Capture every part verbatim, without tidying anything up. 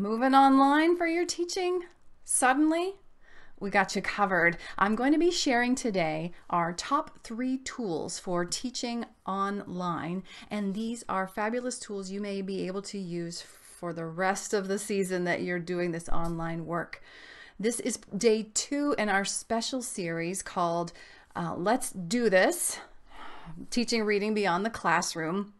Moving online for your teaching? Suddenly? We got you covered. I'm going to be sharing today our top three tools for teaching online, and these are fabulous tools you may be able to use for the rest of the season that you're doing this online work. This is day two in our special series called uh, Let's Do This! Teaching Reading Beyond the Classroom.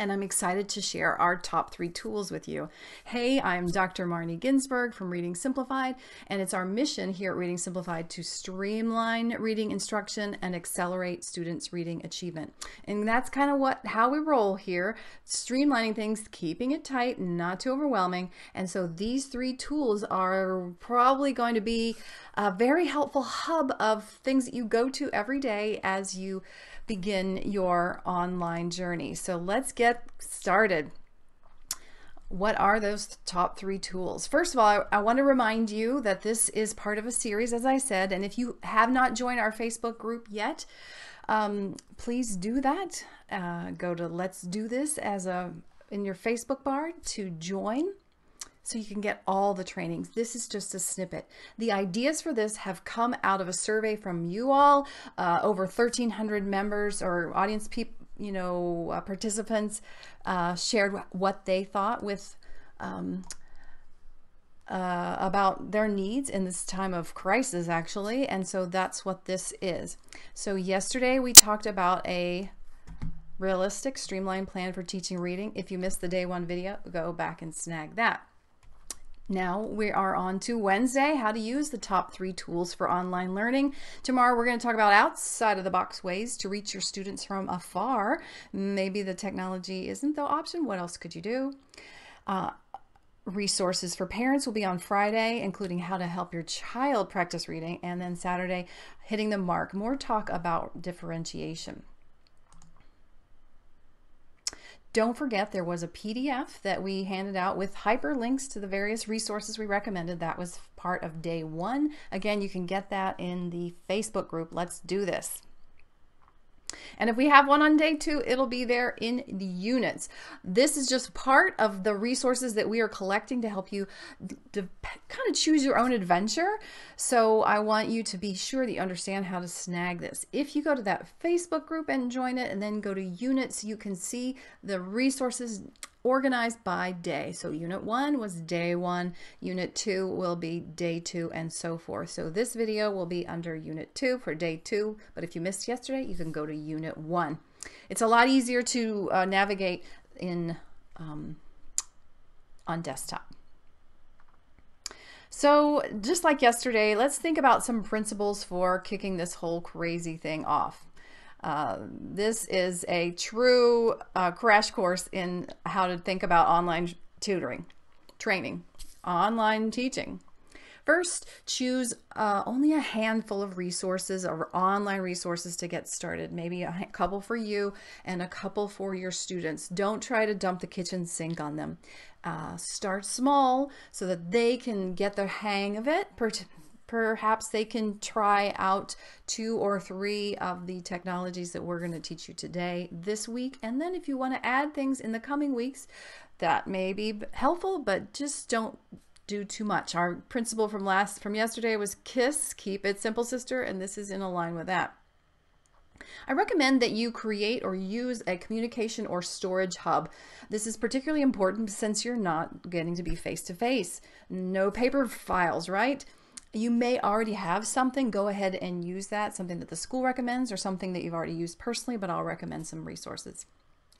And I'm excited to share our top three tools with you. Hey, I'm Doctor Marnie Ginsberg from Reading Simplified, and it's our mission here at Reading Simplified to streamline reading instruction and accelerate students' reading achievement. And that's kind of what how we roll here, streamlining things, keeping it tight, not too overwhelming. And so these three tools are probably going to be a very helpful hub of things that you go to every day as you begin your online journey. So let's get started. What are those top three tools? First of all, I want to remind you that this is part of a series, as I said, and if you have not joined our Facebook group yet, um, please do that. Uh, go to Let's Do This as a in your Facebook bar to join, so you can get all the trainings. This is just a snippet. The ideas for this have come out of a survey from you all, uh, over thirteen hundred members or audience people, you know, uh, participants uh, shared what they thought with um, uh, about their needs in this time of crisis, actually, and so that's what this is. So yesterday we talked about a realistic, streamlined plan for teaching reading. If you missed the day one video, go back and snag that. Now we are on to Wednesday, how to use the top three tools for online learning. Tomorrow we're going to talk about outside of the box ways to reach your students from afar. Maybe the technology isn't the option. What else could you do? Uh, resources for parents will be on Friday, including how to help your child practice reading. And then Saturday, hitting the mark. More talk about differentiation. Don't forget, there was a P D F that we handed out with hyperlinks to the various resources we recommended. That was part of day one. Again, you can get that in the Facebook group, Let's Do This. And if we have one on day two, it'll be there in the units. This is just part of the resources that we are collecting to help you to kind of choose your own adventure. So I want you to be sure that you understand how to snag this. If you go to that Facebook group and join it and then go to units, you can see the resources organized by day. So unit one was day one, unit two will be day two, and so forth. So this video will be under unit two for day two, but if you missed yesterday, you can go to unit one. It's a lot easier to uh, navigate in um, on desktop. So just like yesterday, let's think about some principles for kicking this whole crazy thing off. Uh, this is a true uh, crash course in how to think about online tutoring, training, online teaching. First, choose uh, only a handful of resources or online resources to get started. Maybe a couple for you and a couple for your students. Don't try to dump the kitchen sink on them. Uh, start small so that they can get their hang of it. Perhaps they can try out two or three of the technologies that we're going to teach you today, this week. And then if you want to add things in the coming weeks, that may be helpful, but just don't do too much. Our principle from last from yesterday was KISS, keep it simple, sister, and this is in line with that. I recommend that you create or use a communication or storage hub. This is particularly important since you're not getting to be face to face. No paper files, right? You may already have something, go ahead and use that, something that the school recommends or something that you've already used personally, but I'll recommend some resources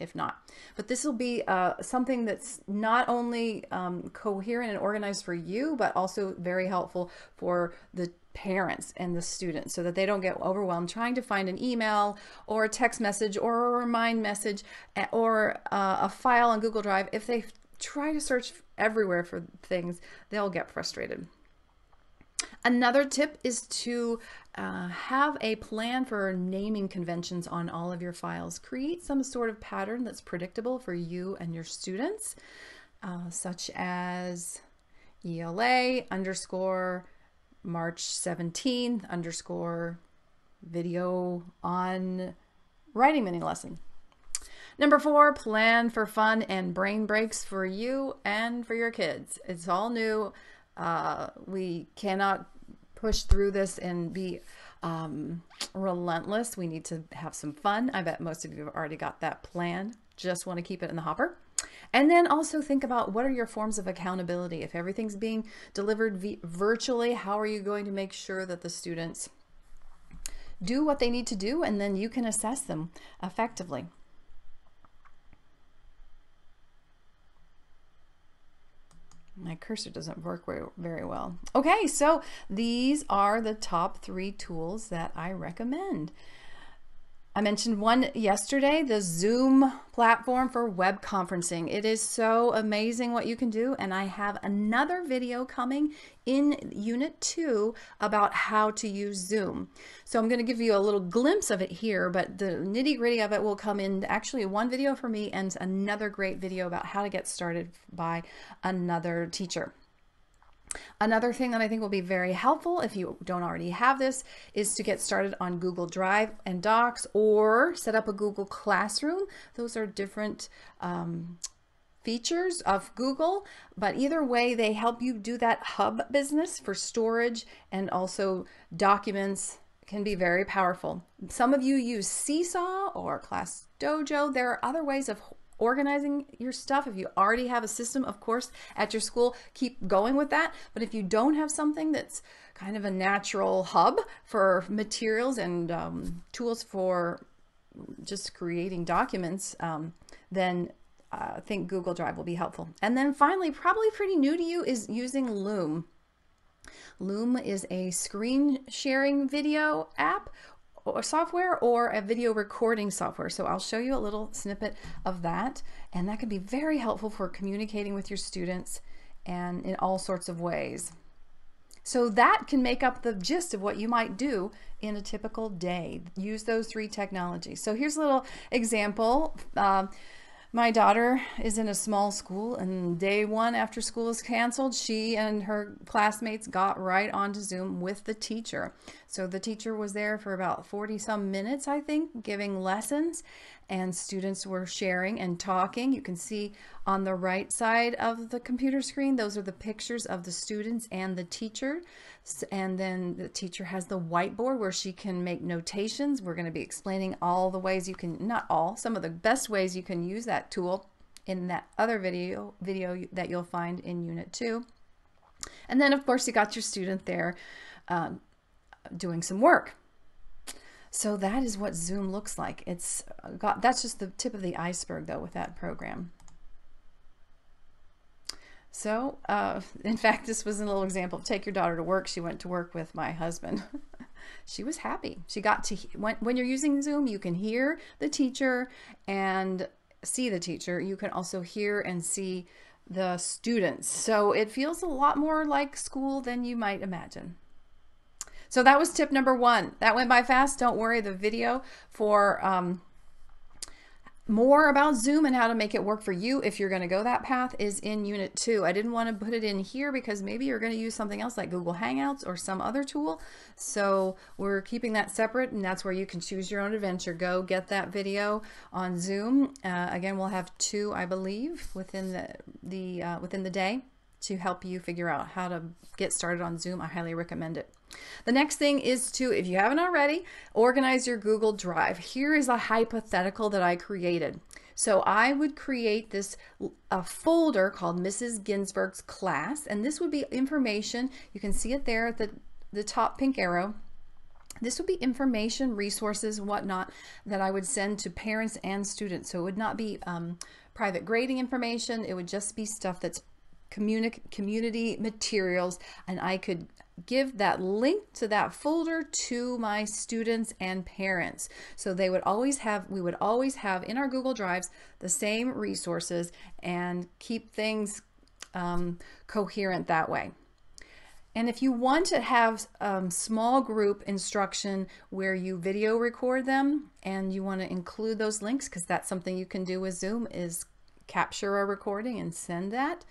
if not. But this will be uh, something that's not only um, coherent and organized for you, but also very helpful for the parents and the students so that they don't get overwhelmed trying to find an email or a text message or a remind message or uh, a file on Google Drive. If they try to search everywhere for things, they'll get frustrated. Another tip is to uh, have a plan for naming conventions on all of your files. Create some sort of pattern that's predictable for you and your students, uh, such as E L A underscore March seventeenth underscore video on writing mini lesson. Number four, plan for fun and brain breaks for you and for your kids. It's all new. Uh, we cannot push through this and be um, relentless. We need to have some fun. I bet most of you have already got that plan. Just want to keep it in the hopper. And then also think about, what are your forms of accountability? If everything's being delivered virtually, how are you going to make sure that the students do what they need to do, and then you can assess them effectively? My cursor doesn't work very well. Okay, so these are the top three tools that I recommend. I mentioned one yesterday, the Zoom platform for web conferencing. It is so amazing what you can do, and I have another video coming in Unit two about how to use Zoom. So I'm going to give you a little glimpse of it here, but the nitty-gritty of it will come in actually one video for me and another great video about how to get started by another teacher. Another thing that I think will be very helpful, if you don't already have this, is to get started on Google Drive and Docs, or set up a Google Classroom. Those are different um, features of Google, but either way, they help you do that hub business for storage, and also documents can be very powerful. Some of you use Seesaw or Class Dojo. There are other ways of organizing your stuff. If you already have a system, of course, at your school, keep going with that. But if you don't have something that's kind of a natural hub for materials and um, tools for just creating documents, um, then uh, I think Google Drive will be helpful. And then finally, probably pretty new to you, is using Loom. Loom is a screen sharing video app or software, or a video recording software. So I'll show you a little snippet of that, and that can be very helpful for communicating with your students and in all sorts of ways. So that can make up the gist of what you might do in a typical day. Use those three technologies. So here's a little example. Um, my daughter is in a small school, and day one after school was canceled, she and her classmates got right onto Zoom with the teacher. So the teacher was there for about forty some minutes, I think, giving lessons, and students were sharing and talking. You can see on the right side of the computer screen, those are the pictures of the students and the teacher. And then the teacher has the whiteboard where she can make notations. We're going to be explaining all the ways you can, not all, some of the best ways you can use that tool in that other video, video that you'll find in Unit two. And then, of course, you got your student there um, doing some work. So that is what Zoom looks like. It's got, that's just the tip of the iceberg, though, with that program. So, uh, in fact, this was a little example of take your daughter to work. She went to work with my husband. She was happy. She got to, when, when you're using Zoom, you can hear the teacher and see the teacher. You can also hear and see the students. So it feels a lot more like school than you might imagine. So that was tip number one. That went by fast. Don't worry, the video for um, more about Zoom and how to make it work for you, if you're going to go that path, is in Unit two. I didn't want to put it in here because maybe you're going to use something else like Google Hangouts or some other tool. So we're keeping that separate, and that's where you can choose your own adventure. Go get that video on Zoom. Uh, again, we'll have two, I believe, within the, the, uh, within the day, to help you figure out how to get started on Zoom. I highly recommend it. The next thing is to, if you haven't already, organize your Google Drive. Here is a hypothetical that I created. So I would create this a folder called Missus Ginsberg's Class, and this would be information. You can see it there at the, the top pink arrow. This would be information, resources, whatnot, that I would send to parents and students. So it would not be um, private grading information. It would just be stuff that's community materials, and I could give that link to that folder to my students and parents. So they would always have, we would always have in our Google Drives the same resources, and keep things um, coherent that way. And if you want to have um, small group instruction where you video record them, and you want to include those links, because that's something you can do with Zoom, is capture a recording and send that.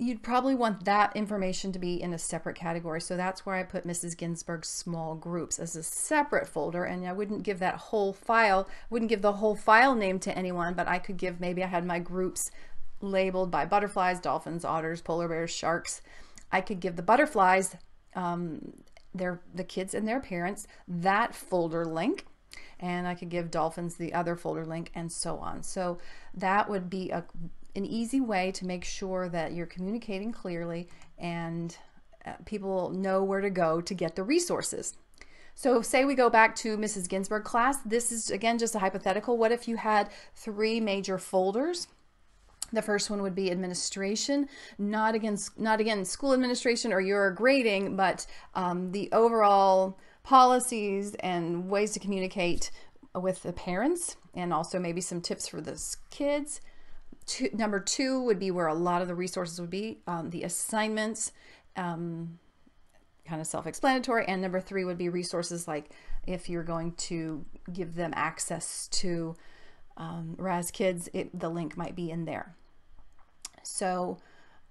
you'd probably want that information to be in a separate category. So that's where I put Missus Ginsberg's small groups as a separate folder. And I wouldn't give that whole file, wouldn't give the whole file name to anyone, but I could give, maybe I had my groups labeled by butterflies, dolphins, otters, polar bears, sharks. I could give the butterflies, um, their, the kids and their parents, that folder link. And I could give dolphins the other folder link, and so on. So that would be a, an easy way to make sure that you're communicating clearly and uh, people know where to go to get the resources. So say we go back to Missus Ginsberg class. This is, again, just a hypothetical. What if you had three major folders? The first one would be administration, not against, not again school administration or your grading, but um, the overall policies and ways to communicate with the parents, and also maybe some tips for the kids. Two, number two would be where a lot of the resources would be, um, the assignments, um, kind of self-explanatory. And number three would be resources like if you're going to give them access to um, Raz Kids, it, the link might be in there. So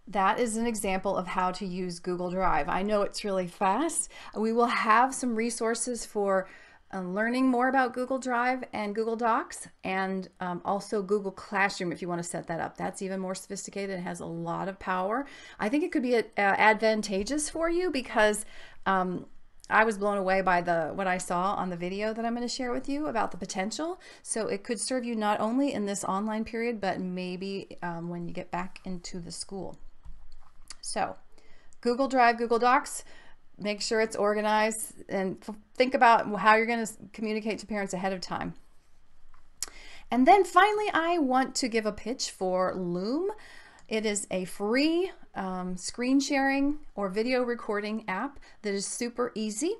that is an example of how to use Google Drive. I know it's really fast. We will have some resources for uh, learning more about Google Drive and Google Docs, and um, also Google Classroom if you want to set that up. That's even more sophisticated. It has a lot of power. I think it could be uh, advantageous for you because um, I was blown away by the what I saw on the video that I'm going to share with you about the potential. So it could serve you not only in this online period, but maybe um, when you get back into the school. So Google Drive, Google Docs, make sure it's organized, and think about how you're going to communicate to parents ahead of time. And then finally, I want to give a pitch for Loom. It is a free um, screen sharing or video recording app that is super easy.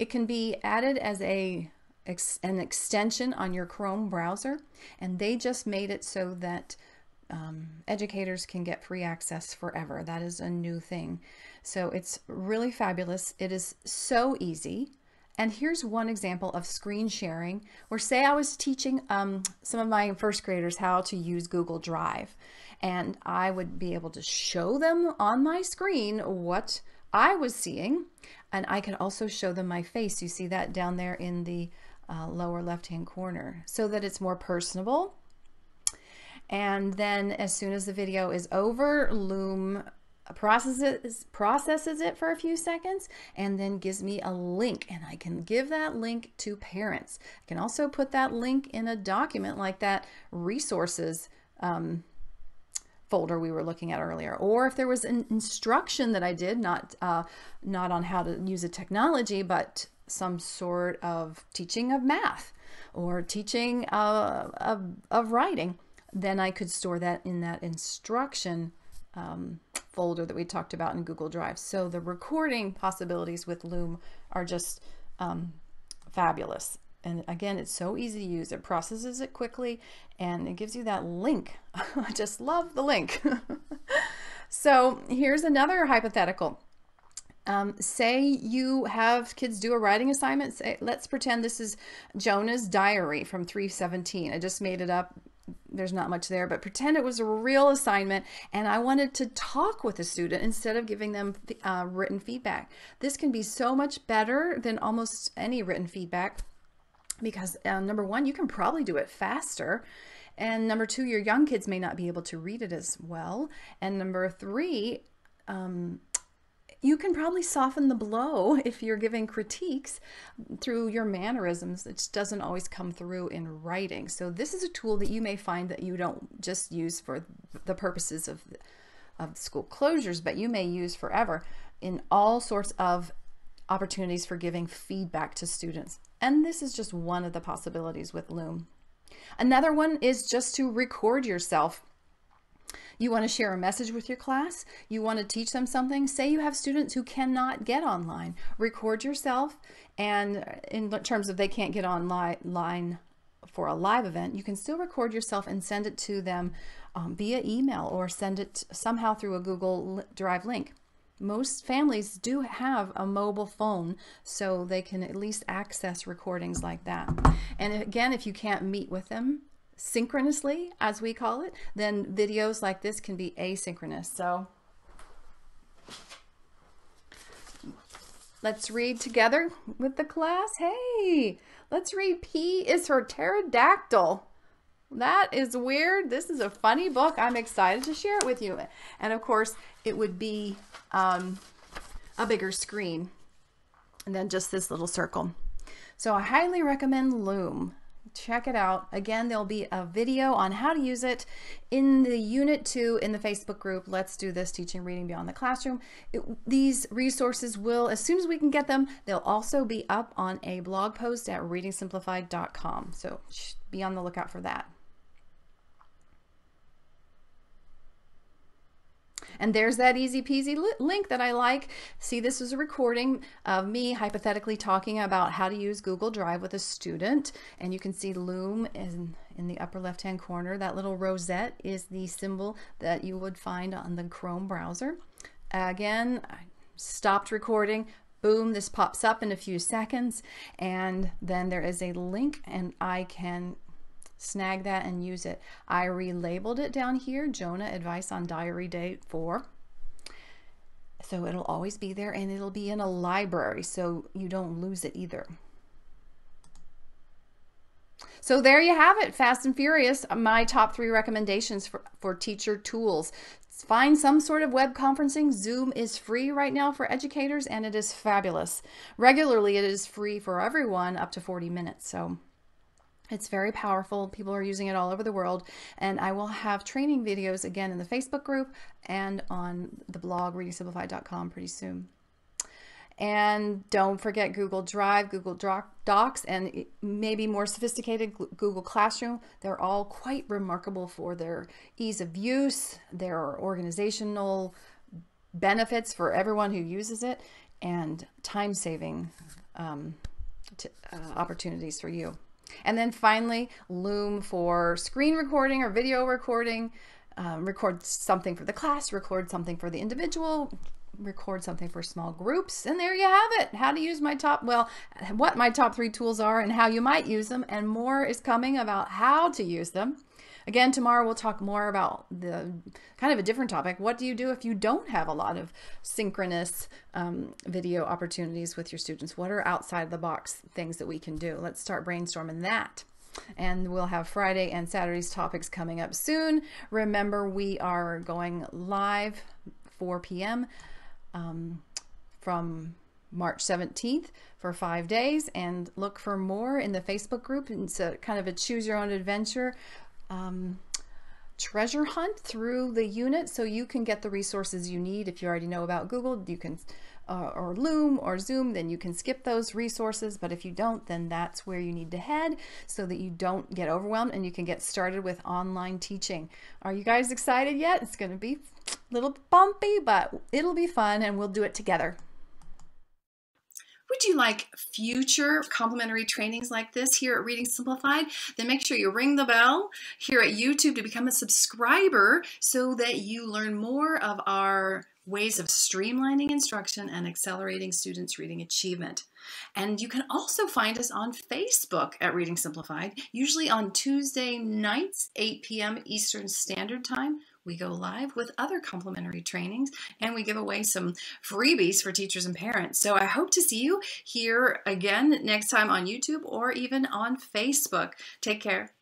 It can be added as a ex an extension on your Chrome browser, and they just made it so that Um, educators can get free access forever. That is a new thing. So it's really fabulous. It is so easy. And here's one example of screen sharing, where say I was teaching um, some of my first graders how to use Google Drive, and I would be able to show them on my screen what I was seeing, and I can also show them my face. You see that down there in the uh, lower left-hand corner, so that it's more personable. And then as soon as the video is over, Loom processes, processes it for a few seconds and then gives me a link, and I can give that link to parents. I can also put that link in a document like that resources um, folder we were looking at earlier. Or if there was an instruction that I did, not, uh, not on how to use a technology, but some sort of teaching of math or teaching uh, of, of writing, then I could store that in that instruction um, folder that we talked about in Google Drive. So the recording possibilities with Loom are just um, fabulous. And again, it's so easy to use. It processes it quickly, and it gives you that link. I just love the link. So here's another hypothetical. Um, say you have kids do a writing assignment. Say, let's pretend this is Jonah's diary from three seventeen. I just made it up. There's not much there, but pretend it was a real assignment, and I wanted to talk with a student instead of giving them uh, written feedback. This can be so much better than almost any written feedback because uh, number one, you can probably do it faster. And number two, your young kids may not be able to read it as well. And number three, um, you can probably soften the blow if you're giving critiques through your mannerisms. It doesn't always come through in writing. So this is a tool that you may find that you don't just use for the purposes of, of school closures, but you may use forever in all sorts of opportunities for giving feedback to students. And this is just one of the possibilities with Loom. Another one is just to record yourself. You want to share a message with your class. You want to teach them something. Say you have students who cannot get online. Record yourself, and in terms of they can't get online for a live event, you can still record yourself and send it to them um, via email or send it somehow through a Google Drive link. Most families do have a mobile phone, so they can at least access recordings like that. And again, if you can't meet with them synchronously, as we call it, then videos like this can be asynchronous. So Let's read together with the class. Hey, let's read P is for Pterodactyl. That is weird. This is a funny book. I'm excited to share it with you. And of course, it would be um, a bigger screen than just this little circle. So I highly recommend Loom. Check it out. Again, there'll be a video on how to use it in the unit two in the Facebook group, Let's Do This! Teaching Reading Beyond the Classroom. It, these resources will, as soon as we can get them, they'll also be up on a blog post at reading simplified dot com. So be on the lookout for that. And there's that easy peasy li link that I like. See, this is a recording of me hypothetically talking about how to use Google Drive with a student. And you can see Loom in, in the upper left-hand corner. That little rosette is the symbol that you would find on the Chrome browser. Again, I stopped recording. Boom, this pops up in a few seconds. And then there is a link and I can snag that and use it. I relabeled it down here, Jonah Advice on Diary Day four. So it'll always be there and it'll be in a library so you don't lose it either. So there you have it, Fast and Furious, my top three recommendations for, for teacher tools. Find some sort of web conferencing. Zoom is free right now for educators and it is fabulous. Regularly it is free for everyone up to forty minutes. So it's very powerful. People are using it all over the world. And I will have training videos again in the Facebook group and on the blog reading simplified dot com pretty soon. And don't forget Google Drive, Google Docs, and maybe more sophisticated Google Classroom. They're all quite remarkable for their ease of use, their organizational benefits for everyone who uses it, and time-saving um, uh, opportunities for you. And then finally, Loom for screen recording or video recording. Um, record something for the class, record something for the individual, record something for small groups. And there you have it. How to use my top, well, what my top three tools are and how you might use them. And more is coming about how to use them. Again, tomorrow we'll talk more about the kind of a different topic. What do you do if you don't have a lot of synchronous um, video opportunities with your students? What are outside the box things that we can do? Let's start brainstorming that. And we'll have Friday and Saturday's topics coming up soon. Remember, we are going live four p m Um, from March seventeenth for five days. And look for more in the Facebook group. It's a kind of a choose your own adventure Um, treasure hunt through the unit so you can get the resources you need. If you already know about Google, you can, uh, or Loom or Zoom, then you can skip those resources. But if you don't, then that's where you need to head so that you don't get overwhelmed and you can get started with online teaching. Are you guys excited yet? It's going to be a little bumpy, but it'll be fun and we'll do it together. Would you like future complimentary trainings like this here at Reading Simplified? Then make sure you ring the bell here at YouTube to become a subscriber so that you learn more of our ways of streamlining instruction and accelerating students' reading achievement. And you can also find us on Facebook at Reading Simplified, usually on Tuesday nights, eight p m Eastern Standard Time. We go live with other complimentary trainings and we give away some freebies for teachers and parents. So I hope to see you here again next time on YouTube or even on Facebook. Take care.